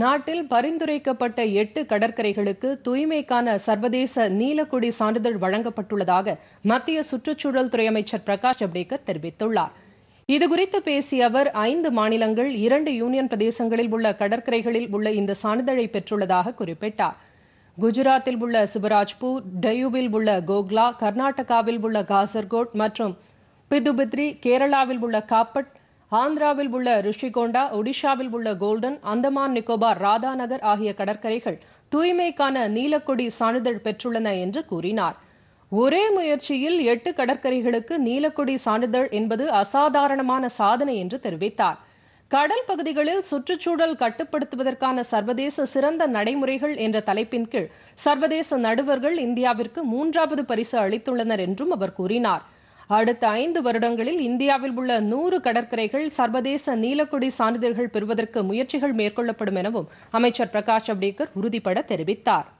நாட்டில் பரிந்துரைக்கப்பட்ட 8 கடற்கரைகளுக்கு தூய்மைக்கான சர்வதேச நீலக்குடி சான்றிதழ் வழங்கப்பட்டுள்ளதாக மத்திய சுற்றுச்சூழல் துறை அமைச்சர் பிரகாஷ் ஜவடேகர் தெரிவித்துள்ளார். இதுகுறித்து பேசிய அவர் 5 மாநிலங்கள் 2 யூனியன் பிரதேசங்களில் உள்ள கடற்கரைகளில் உள்ள இந்த சான்றிதழை பெற்றுள்ளதாக குறிப்பிட்டார். குஜராத்தில் உள்ள சிவராஜ்பூர், டயூவில் உள்ள கோக்லா, கர்நாடகாவில் உள்ள காசர்கோட் மற்றும் பிதுபித்ரி, கேரளாவில் உள்ள காப்பட், ஆந்திராவில் உள்ள ரிஷிகோண்டா, ஒடிஷாவில் உள்ள கோல்டன், அந்தமான் நிக்கோபார், ராதாநகர் ஆகிய கடற்கரைகள் தூய்மைக்கான நீலக்கொடி சான்றிதழ் பெற்றுள்ளன என்று கூறினார். ஒரே முயற்சியில் 8 கடற்கரைகளுக்கு நீலக்கொடி சான்றிதழ் என்பது அசாதாரணமான சாதனை என்று தெரிவித்தார். கடல் பகுதிகளில் சுற்றுச்சூழல் கட்டுப்படுத்துவதற்கான சர்வதேச சிறந்த நடைமுறைகள் என்ற தலைப்பின் கீழ் சர்வதேச நடுவர்கள் இந்தியாவிற்கு 3வது பரிசு அளித்துள்ளனர் என்றும் அவர் கூறினார். அடுத்த 5 வருடங்களில் இந்தியாவில் உள்ள 100 கடற்கரைகள் சர்வதேச நீலக்குடி சான்றிதழ்கள் பெறுவதற்கு முயற்சிகள் மேற்கொள்ளப்படும் எனவும் அமைச்சர் பிரகாஷ் ஜவடேகர் உறுதிபட தெரிவித்தார்.